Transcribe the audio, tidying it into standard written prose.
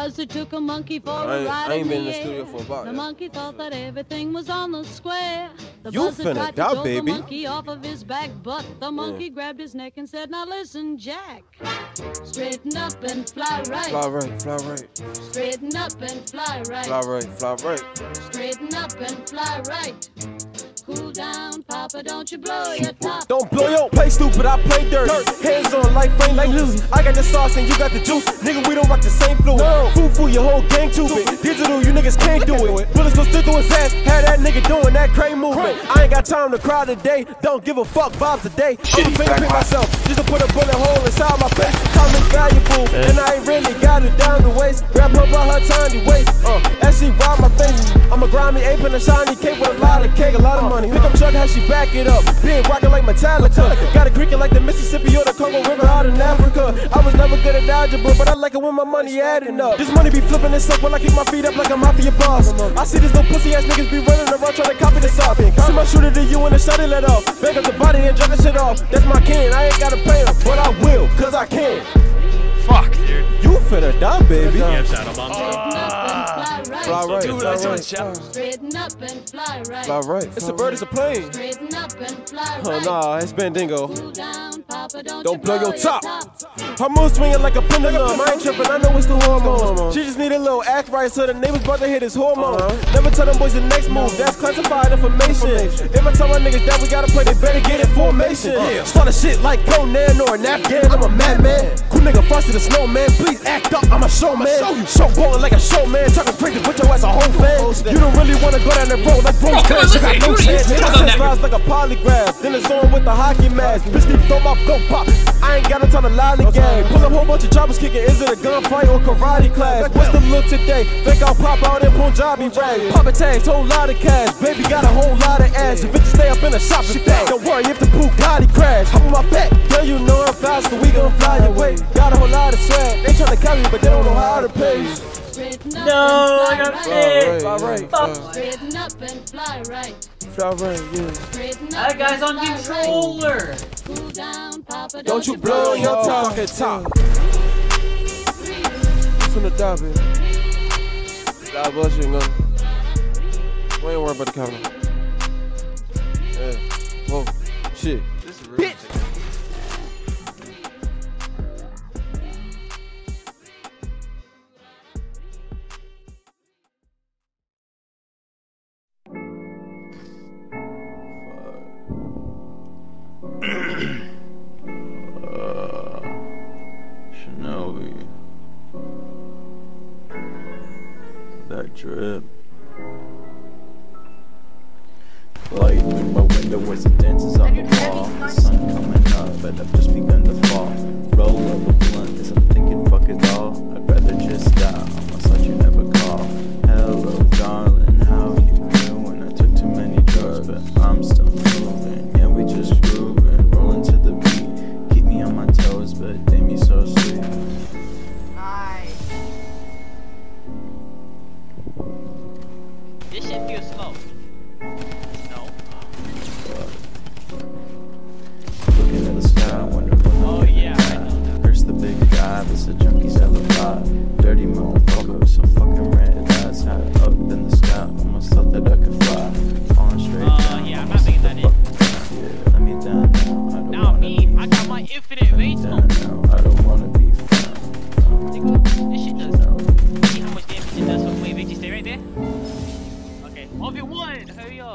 Buster took a monkey for a ride. I ain't been in the studio for a while. The monkey thought that everything was on the square. The Buster tried to throw the monkey off of his back, but the monkey grabbed his neck and said, "Now listen, Jack. Straighten up and fly right. Fly right, fly right. Straighten up and fly right. Fly right, fly right. Straighten up and fly right. Cool down, Papa, don't you blow your top. Don't blow your play stupid, I play dirt. Hands on like Frank Luce. I got the sauce and you got the juice. Nigga, we don't rock the same fluid. Foo-foo, your whole gang stupid. Digital, you niggas can't do it. Bullets go stick through his ass. Had that nigga doing that crane movement. I ain't got time to cry today. Don't give a fuck vibes today. I'm finna pick myself just to put a bullet hole inside my face. Time is valuable, and I ain't really got it down to waste. Wrap her by her tiny waist. As she ride my face, I'm a grimy ape in a shiny cake with a lot of cake, a lot of money. Pick up truck, how she back it up. Been rockin' like Metallica. Got a creakin' like the Mississippi or the Congo River out in Africa. I was never good at algebra, but I like it when my money adding up. This money be flippin' itself when I kick my feet up like a mafia boss. I see these little pussy ass niggas be running around trying to copy this off. See my shooter to you and the shot it let off. Back up the body and drop the shit off. That's my kin, I ain't gotta pay him, but I will, cause I can. Fuck, dude. You finna die, baby. Yeah, shadow bomb. Fly right, straighten up and fly right. Fly right. It's a bird, it's a plane. Straighten up and fly right. Oh nah, it's Bandingo. Cool down, Papa, don't blow your top. I'm more swinging like a pendulum. I ain't tripping, I know it's the hormones. She just need a little act right, so the neighbors about to hit his hormone. Never tell them boys the next move, that's classified information. If I tell my niggas that we gotta play, they better get in formation. Start a shit like Conan or an Afghan, I'm a madman. Cool nigga, Frosty the Snowman, please act up, I'm a showman. Showboating like a showman, talking crazy with your ass a whole fan. You don't really wanna go down that road like Rose Clash, you got no chance. I vibes like a polygraph, then it's on with the hockey mask. Bitch, keep throw my go pop, I ain't got no time to lie to game. Pull up whole bunch of choppers kicking, is it a gunfight or karate class? What's the look today? Think I'll pop out in Punjabi rags. Poppin' tags, whole lot of cash, baby got a whole lot of ass. If it stay up in a shop, she fat. Don't worry if the Bugatti crash. Hop on my back, girl, you know I'm fast, so we gon' fly away. Got a whole lot of swag, they tryna copy, but they don't know how to pay. No, I got paid. Straighten up and fly right. Fly right, yeah. That guy's on controller. Cool down, Papa. Don't you blow your top. From the top, baby. God bless you, man. We ain't worried about the camera. Yeah. Whoa. Shit. This is real. Shinobi. That drip. Light in my window as it dances on the wall. The sun coming up, but I've just begun to fall. Roll up a blunt as I'm thinking, fuck it all. I'd rather just die, almost like you never call. Hello, darling, how you doing? I took too many drugs, but I'm still moving. Yeah, we just grooving, rolling to the beat. Keep me on my toes, but damn, you so sweet. Nice. This shit feels slow. It's a junkie's alibi. Dirty motherfucker with some fucking red eyes. High up in the sky, almost thought that I could fly. Falling straight down. Yeah, I'm not thinking that in. Yeah, let me down now. I don't wanna be found. I got my infinite veins on. I don't wanna be found. Nigga, this shit does. See how much damage it does. Hopefully, bitch, you stay right there. Okay, 1v1. Hurry up.